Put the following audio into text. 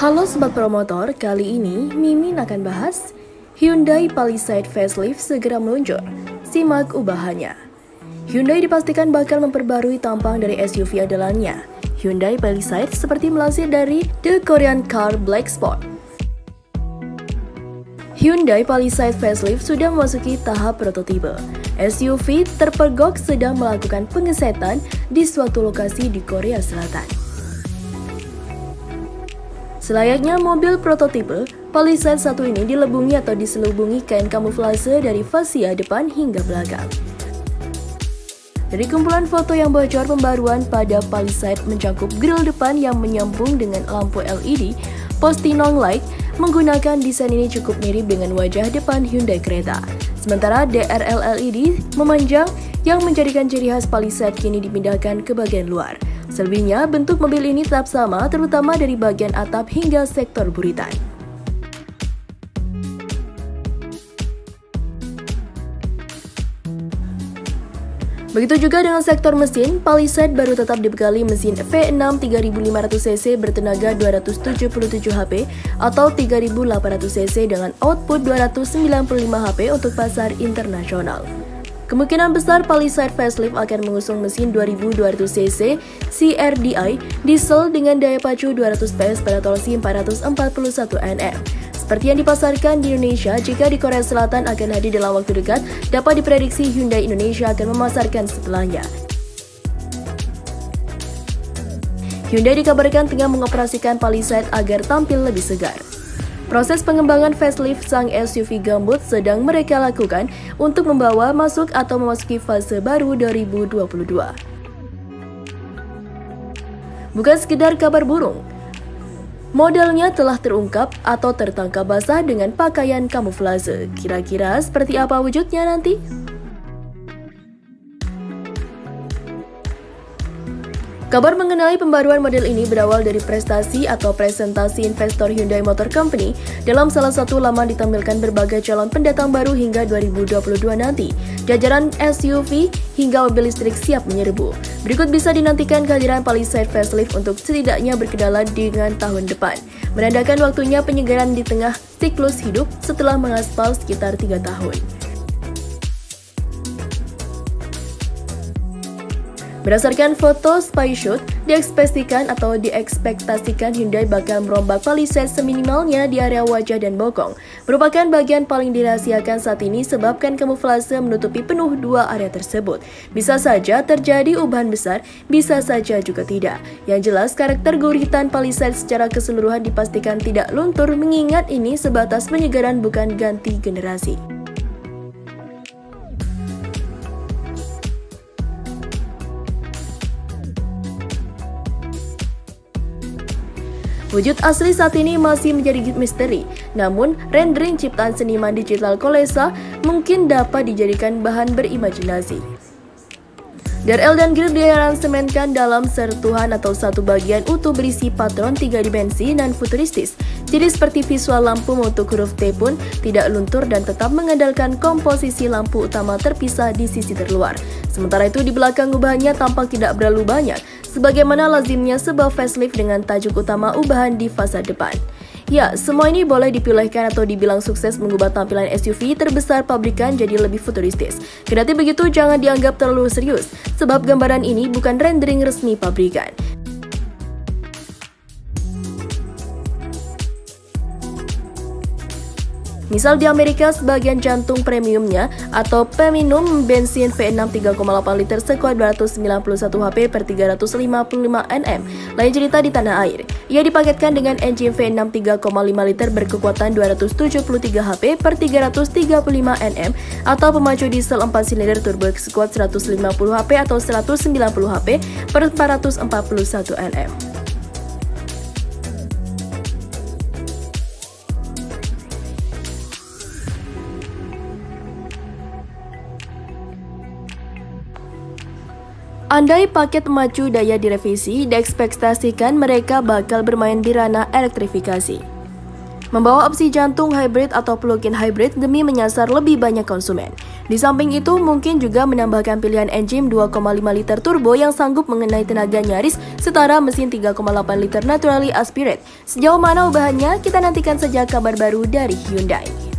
Halo Sobat Promotor, kali ini Mimin akan bahas Hyundai Palisade facelift segera meluncur, simak ubahannya. Hyundai dipastikan bakal memperbarui tampang dari SUV andalannya, Hyundai Palisade, seperti melansir dari The Korean Car Black Spot. Hyundai Palisade facelift sudah memasuki tahap prototipe. SUV terpergok sedang melakukan pengesetan di suatu lokasi di Korea Selatan. Selayaknya mobil prototipe, Palisade satu ini dilebungi atau diselubungi kain kamuflase dari fascia depan hingga belakang. Dari kumpulan foto yang bocor, pembaruan pada Palisade mencakup grill depan yang menyambung dengan lampu LED, postinong light. Menggunakan desain ini cukup mirip dengan wajah depan Hyundai Creta. Sementara DRL LED memanjang yang menjadikan ciri khas Palisade kini dipindahkan ke bagian luar. Selebihnya, bentuk mobil ini tetap sama, terutama dari bagian atap hingga sektor buritan. Begitu juga dengan sektor mesin, Palisade baru tetap dibekali mesin V6 3500cc bertenaga 277 HP atau 3800cc dengan output 295 HP untuk pasar internasional. Kemungkinan besar Palisade facelift akan mengusung mesin 2200cc CRDI diesel dengan daya pacu 200 PS pada torsi 441 Nm. Seperti yang dipasarkan di Indonesia, jika di Korea Selatan akan hadir dalam waktu dekat, dapat diprediksi Hyundai Indonesia akan memasarkan setelahnya. Hyundai dikabarkan tengah mengoperasikan Palisade agar tampil lebih segar. Proses pengembangan facelift sang SUV gambut sedang mereka lakukan untuk membawa masuk atau memasuki fase baru 2022. Bukan sekedar kabar burung, modelnya telah terungkap atau tertangkap basah dengan pakaian kamuflase. Kira-kira seperti apa wujudnya nanti? Kabar mengenai pembaruan model ini berawal dari prestasi atau presentasi investor Hyundai Motor Company. Dalam salah satu laman ditampilkan berbagai calon pendatang baru hingga 2022 nanti. Jajaran SUV hingga mobil listrik siap menyerbu. Berikut bisa dinantikan kehadiran Palisade facelift untuk setidaknya berkenalan dengan tahun depan, menandakan waktunya penyegaran di tengah siklus hidup setelah mengaspal sekitar 3 tahun. Berdasarkan foto spy shoot, diekspektasikan Hyundai bakal merombak Palisade seminimalnya di area wajah dan bokong. Merupakan bagian paling dirahasiakan saat ini sebabkan kamuflase menutupi penuh dua area tersebut. Bisa saja terjadi ubahan besar, bisa saja juga tidak. Yang jelas, karakter guritan Palisade secara keseluruhan dipastikan tidak luntur, mengingat ini sebatas penyegaran bukan ganti generasi. Wujud asli saat ini masih menjadi misteri, namun rendering ciptaan seniman digital Kolesa mungkin dapat dijadikan bahan berimajinasi. DRL dan grill diaransemenkan dalam sertuhan atau satu bagian utuh berisi patron 3 dimensi dan futuristis. Jadi seperti visual lampu untuk huruf T pun tidak luntur dan tetap mengandalkan komposisi lampu utama terpisah di sisi terluar. Sementara itu di belakang ubahannya tampak tidak berlalu banyak, sebagaimana lazimnya sebuah facelift dengan tajuk utama ubahan di fasad depan. Ya, semua ini boleh dipilihkan atau dibilang sukses mengubah tampilan SUV terbesar pabrikan jadi lebih futuristis. Kendati begitu, jangan dianggap terlalu serius, sebab gambaran ini bukan rendering resmi pabrikan. Misal di Amerika, sebagian jantung premiumnya atau premium bensin V6 3,8 liter sekuat 291 HP per 355 Nm. Lain cerita di tanah air. Ia dipaketkan dengan engine V6 3,5 liter berkekuatan 273 HP per 335 Nm atau pemacu diesel 4 silinder turbo sekuat 150 HP atau 190 HP per 441 Nm. Andai paket pemacu daya direvisi, diekspektasikan mereka bakal bermain di ranah elektrifikasi, membawa opsi jantung hybrid atau plug-in hybrid demi menyasar lebih banyak konsumen. Di samping itu, mungkin juga menambahkan pilihan engine 2,5 liter turbo yang sanggup mengenai tenaga nyaris setara mesin 3,8 liter naturally aspirate. Sejauh mana ubahannya, kita nantikan saja kabar baru dari Hyundai.